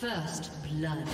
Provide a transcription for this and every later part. First blood.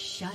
Shut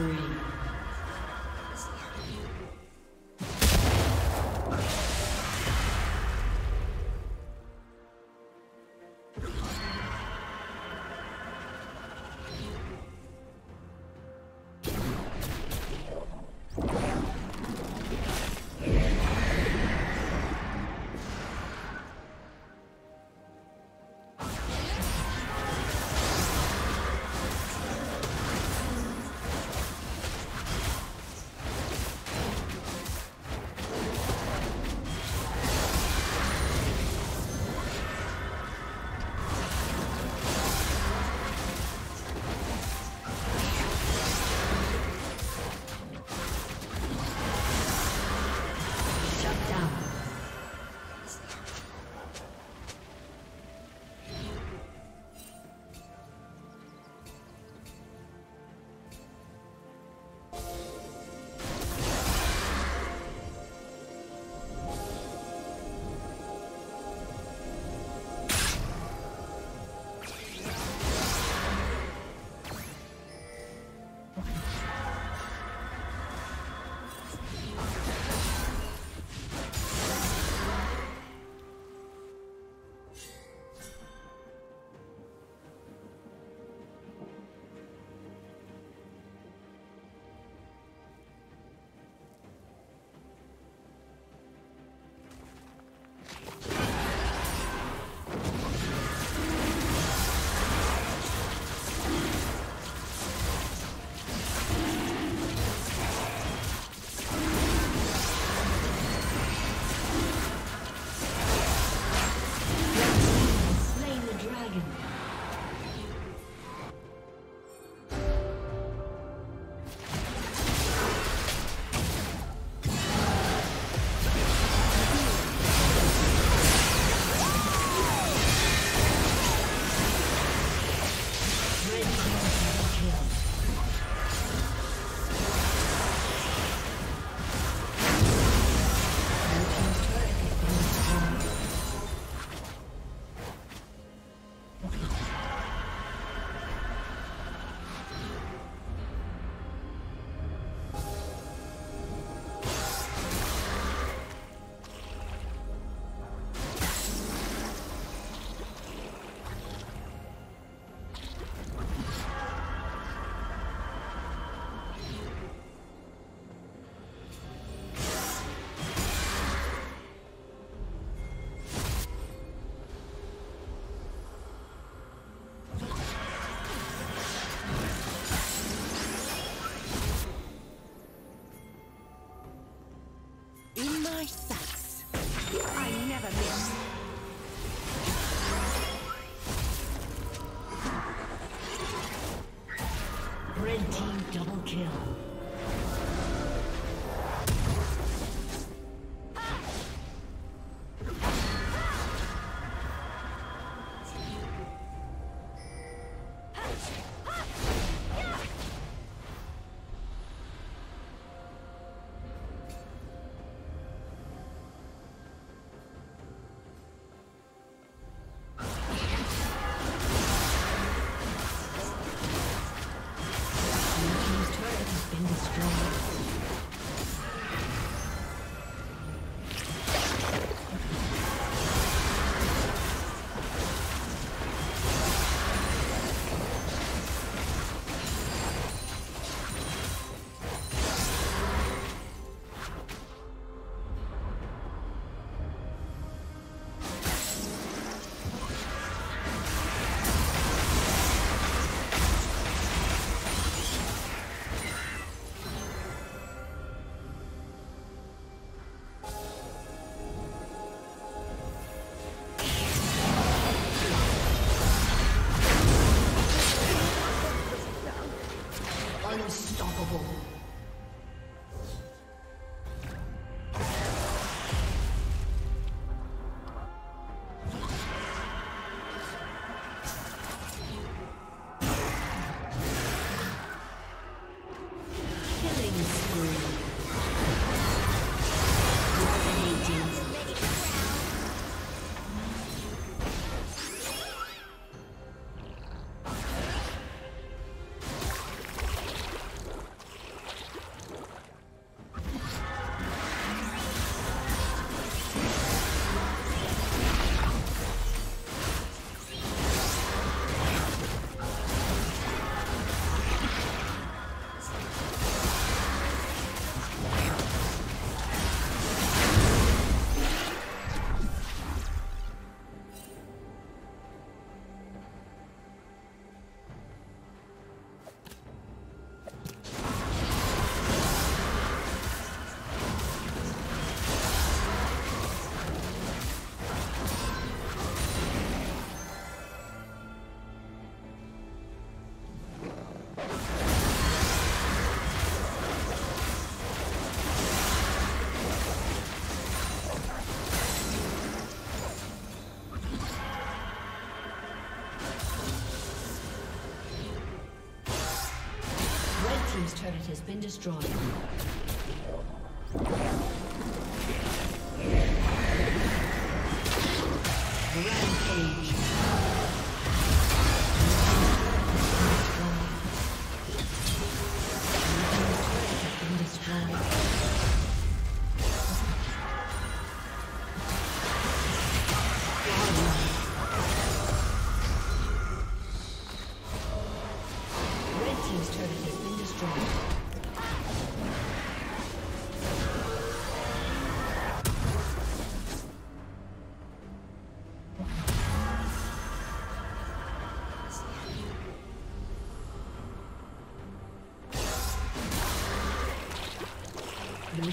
spree. team's turret has been destroyed. Rampage. Your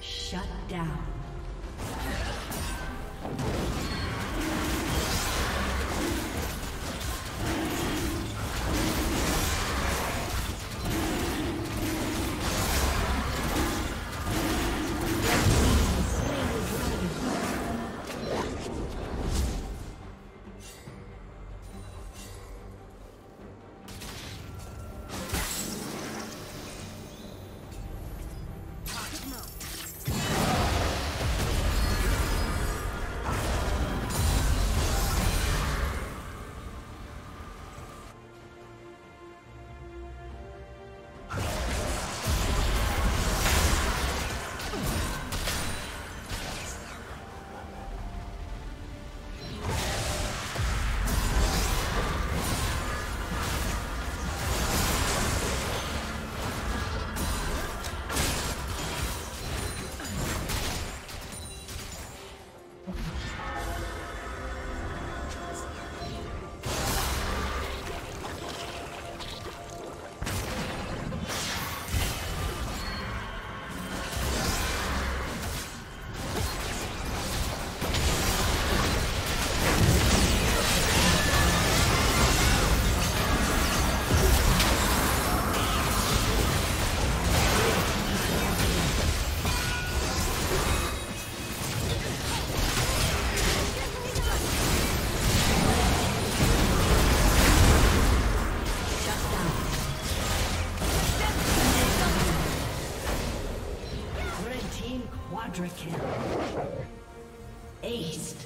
Shut down. Quadra kill. Ace.